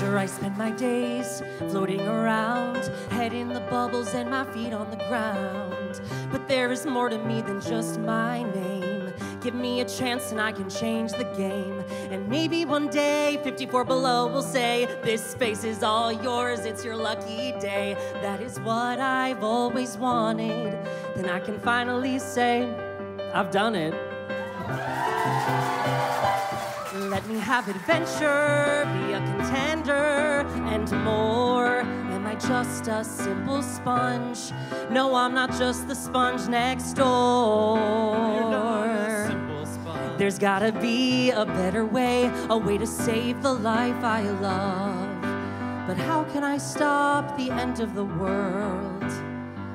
Sure, I spend my days floating around, head in the bubbles and my feet on the ground. But there is more to me than just my name. Give me a chance and I can change the game. And maybe one day 54 Below will say, this space is all yours, it's your lucky day. That is what I've always wanted. Then I can finally say, I've done it. Let me have adventure, be a contender, and more. Am I just a simple sponge? No, I'm not just the sponge next door. You're not a simple sponge. There's gotta be a better way, a way to save the life I love. But how can I stop the end of the world?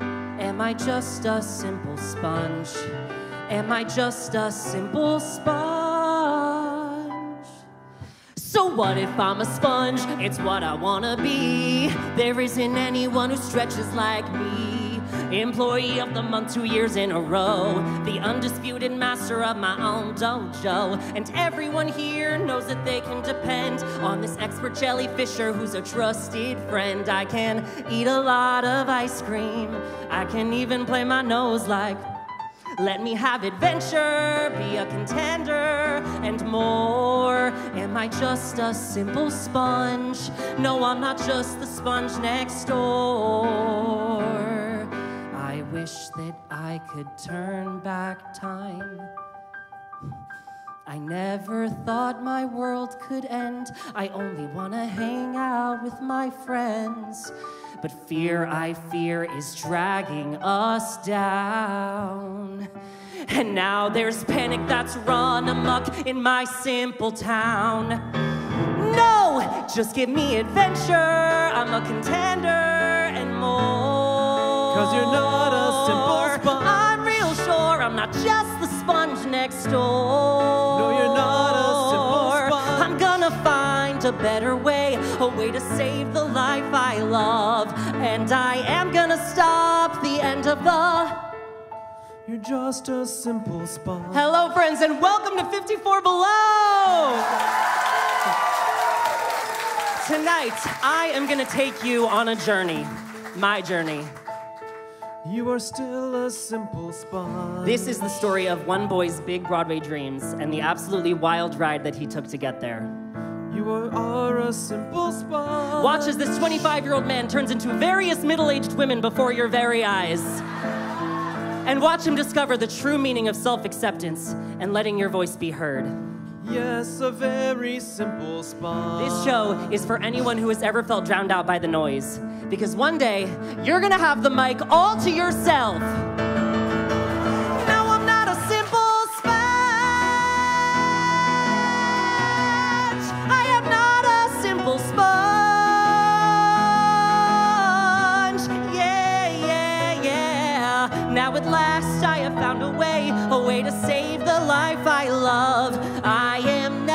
Am I just a simple sponge? Am I just a simple sponge? So what if I'm a sponge? It's what I wanna be. There isn't anyone who stretches like me. Employee of the month 2 years in a row. The undisputed master of my own dojo. And everyone here knows that they can depend on this expert jellyfisher who's a trusted friend. I can eat a lot of ice cream. I can even play my nose like... Let me have adventure, be a contender, and more. Am I just a simple sponge? No, I'm not just the sponge next door. I wish that I could turn back time. I never thought my world could end. I only wanna hang out with my friends. But fear, I fear, is dragging us down. And now there's panic that's run amok in my simple town. No, just give me adventure, I'm a contender, and more. 'Cause you're not a simple sponge. I'm real sure I'm not just the sponge next door. No, you're not a simple sponge. I'm gonna find a better way, a way to save the life I love. And I am gonna stop the end of the... You're just a simple sponge. Hello, friends, and welcome to 54 Below! Tonight, I am gonna take you on a journey. My journey. You are still a simple sponge. This is the story of one boy's big Broadway dreams and the absolutely wild ride that he took to get there. You are a simple sponge. Watch as this 25-year-old man turns into various middle-aged women before your very eyes. And watch him discover the true meaning of self-acceptance and letting your voice be heard. Yes, a very simple sponge. This show is for anyone who has ever felt drowned out by the noise. Because one day, you're gonna have the mic all to yourself. Now at last I have found a way to save the life I love. I am